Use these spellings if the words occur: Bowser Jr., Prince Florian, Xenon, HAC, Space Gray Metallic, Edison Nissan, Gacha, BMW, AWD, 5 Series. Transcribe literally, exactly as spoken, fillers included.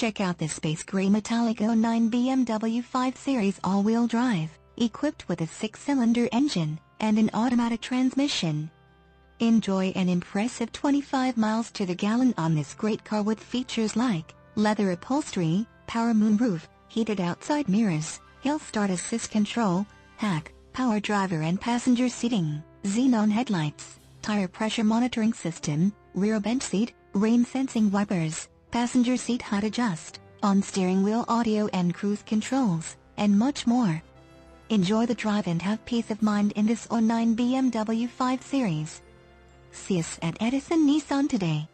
Check out this Space Gray Metallic oh nine B M W five series all-wheel drive, equipped with a six-cylinder engine and an automatic transmission. Enjoy an impressive twenty-five miles to the gallon on this great car with features like leather upholstery, power moonroof, heated outside mirrors, hill start assist control, H A C, power driver and passenger seating, Xenon headlights, tire pressure monitoring system, rear bench seat, rain sensing wipers, passenger seat height adjust, on steering wheel audio and cruise controls, and much more. Enjoy the drive and have peace of mind in this oh nine B M W five series. See us at Edison Nissan today.